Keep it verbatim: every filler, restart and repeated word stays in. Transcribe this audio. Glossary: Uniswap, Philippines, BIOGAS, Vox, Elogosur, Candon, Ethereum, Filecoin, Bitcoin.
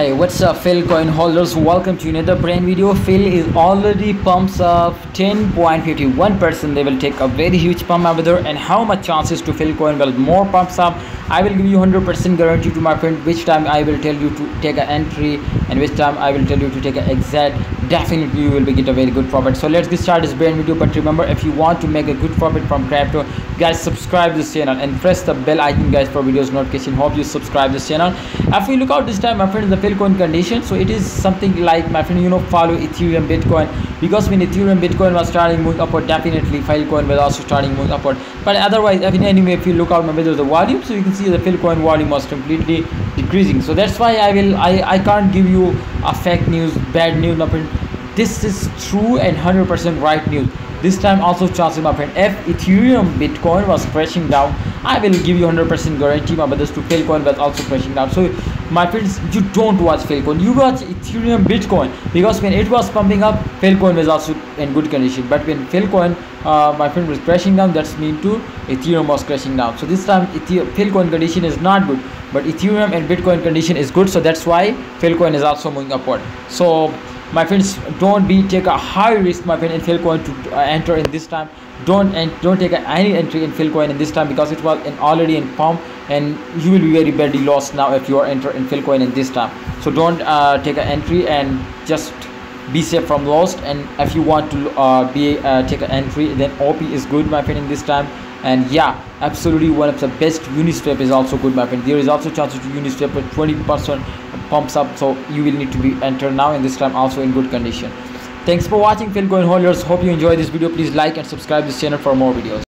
Hey, what's up Filecoin holders, welcome to another brand video. File is already pumps up ten point five one percent. They will take a very huge pump over there, and how much chances to Filecoin will more pumps up, I will give you one hundred percent guarantee to my friend, which time I will tell you to take an entry and which time I will tell you to take an exit. Definitely you will be get a very good profit. So let's get started this brand video. But remember, if you want to make a good profit from crypto, guys, subscribe this channel and press the bell icon, guys, for videos notification. Hope you subscribe this channel. If we look out this time, my friend, the Filecoin condition, so it is something like, my friend, you know, follow Ethereum, Bitcoin, because when Ethereum, Bitcoin was starting moving upward, definitely Filecoin was also starting moving upward. But otherwise, I mean, anyway, if you look out my video, the volume, so you can see the Filecoin volume was completely decreasing. So that's why I will, I, I can't give you a fake news, bad news, my friend. This is true and one hundred percent right news. This time also chances, my friend, if Ethereum, Bitcoin was crashing down, I will give you one hundred percent guarantee, my brothers, to Filecoin was also crashing down. So my friends, you don't watch Filecoin, you watch Ethereum, Bitcoin, because when it was pumping up, Filecoin was also in good condition. But when Filecoin, uh, my friend, was crashing down, that's mean to Ethereum was crashing down. So this time Filecoin condition is not good, but Ethereum and Bitcoin condition is good. So that's why Filecoin is also moving upward. So my friends, don't be take a high risk, my friend, in Filecoin to uh, enter in this time. Don't and don't take a, any entry in Filecoin in this time, because it was in already in pump, and you will be very badly lost now if you are enter in Filecoin in this time. So don't uh, take an entry and just be safe from lost. And if you want to uh, be uh, take an entry, then O P is good, my friend, in this time. And yeah, absolutely one of the best, Uniswap is also good, my friend. There is also chances to Uniswap with twenty percent pumps up, so you will need to be entered now in this time, also in good condition. Thanks for watching Filecoin holders, hope you enjoy this video. Please like and subscribe this channel for more videos.